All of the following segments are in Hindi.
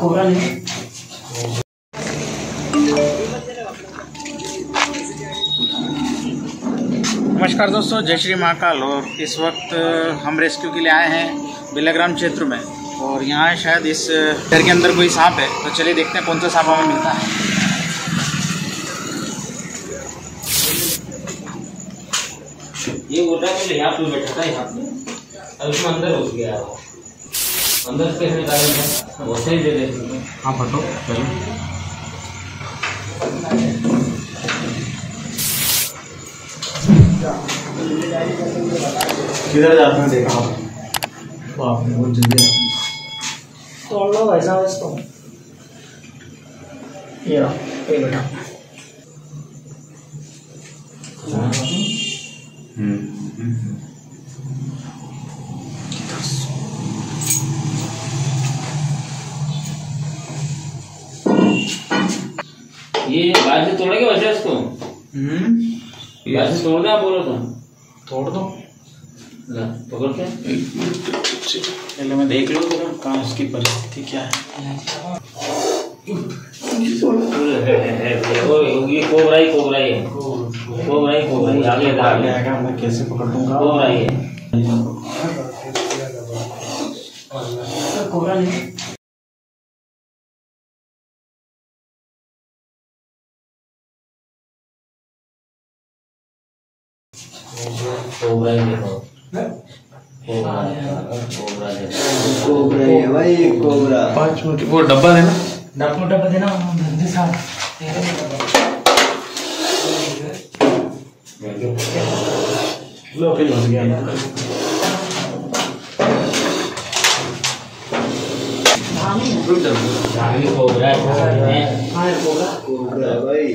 कोबरा नहीं। नमस्कार दोस्तों, जय श्री महाकाल। और इस वक्त हम रेस्क्यू के लिए आए हैं बिलग्राम क्षेत्र में, और यहाँ शायद इस घर के अंदर कोई सांप है, तो चलिए देखते हैं कौन सा सांप हमें मिलता है। ये बोल रहा है कि यहाँ पे बैठा था, यहाँ पे अब उसमें अंदर घुस गया है, अंदर से निकालेंगे, बहुत सही दे देंगे। हाँ फटो चलो, किधर जाते हैं देखा बाप ने, बहुत जल्दी तोड़ लो ऐसा इसको। ये बैठा ये बाहर से तोड़ेंगे वैसे इसको, बाहर से तोड़ दे। आप बोल रहे थे तोड़ दो, पकड़ के पहले मैं देख लूँ कहाँ उसकी परिस्थिति क्या है। ये कोबरा ही कोबरा है, कोबरा ही कोबरा ही। आगे आएगा, मैं कैसे पकड़ लूँगा। कोबरा ही है, कोबरा नहीं। कोबरा ही देखो, कोबरा देखो, कोबरा है भाई, कोबरा। 5 मिनट वो डब्बा देना, 10 मिनट डब्बा देना धंधे साथ। लो फिर हो गया, कोबरा कोबरा भाई,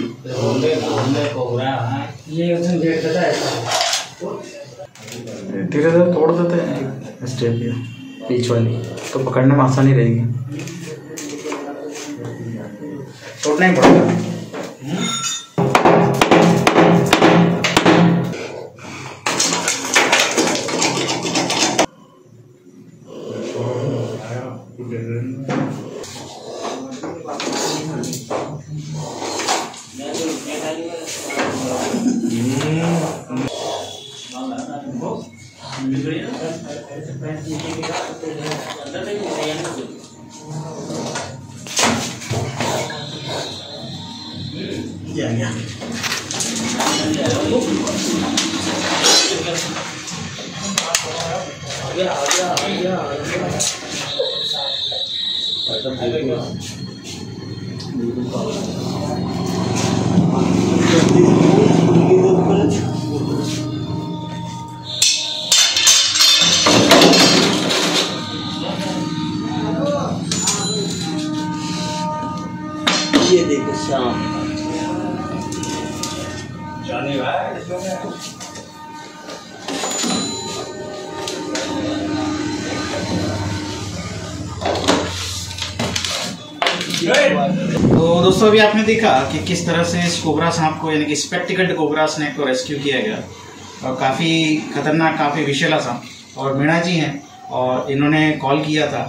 कोबरा। ये उसने डेट बताया, धीरे धीरे तोड़ देते हैं स्टेप ये बीच वाली, तो पकड़ने में आसानी रहेगी। तोड़ना ही पड़ेगा। ये देखो शाम जाने भाई, तो दोस्तों अभी आपने देखा कि किस तरह से इस कोबरा सांप को, यानी कि स्पेक्टिकल्ड कोबरा स्नेक को रेस्क्यू किया गया। और काफ़ी खतरनाक, काफ़ी विषैला सांप। और मीणा जी हैं और इन्होंने कॉल किया था,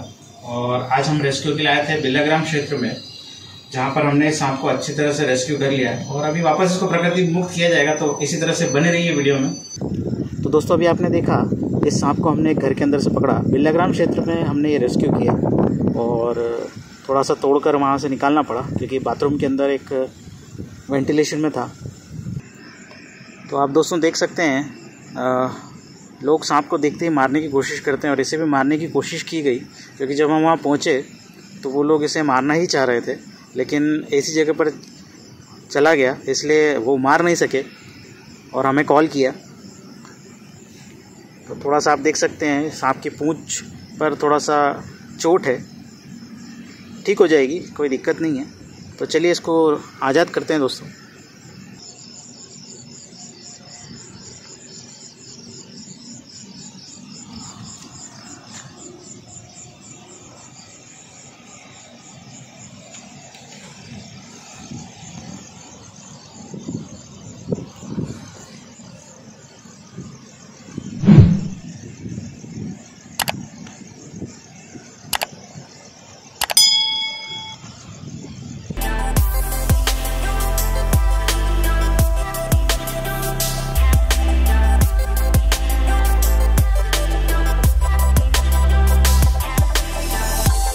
और आज हम रेस्क्यू के लिए आए थे बिलग्राम क्षेत्र में, जहां पर हमने इस सांप को अच्छी तरह से रेस्क्यू कर लिया है। और अभी वापस इसको प्रकृति मुक्त किया जाएगा, तो इसी तरह से बने रहिए वीडियो में। तो दोस्तों अभी आपने देखा इस सांप को हमने घर के अंदर से पकड़ा, बिलग्राम क्षेत्र में हमने ये रेस्क्यू किया, और थोड़ा सा तोड़कर वहाँ से निकालना पड़ा क्योंकि बाथरूम के अंदर एक वेंटिलेशन में था। तो आप दोस्तों देख सकते हैं, लोग सांप को देखते ही मारने की कोशिश करते हैं, और इसे भी मारने की कोशिश की गई क्योंकि जब हम वहाँ पहुँचे तो वो लोग इसे मारना ही चाह रहे थे, लेकिन ऐसी जगह पर चला गया इसलिए वो मार नहीं सके और हमें कॉल किया। तो थोड़ा सा आप देख सकते हैं सांप की पूँछ पर थोड़ा सा चोट है, ठीक हो जाएगी, कोई दिक्कत नहीं है। तो चलिए इसको आज़ाद करते हैं दोस्तों।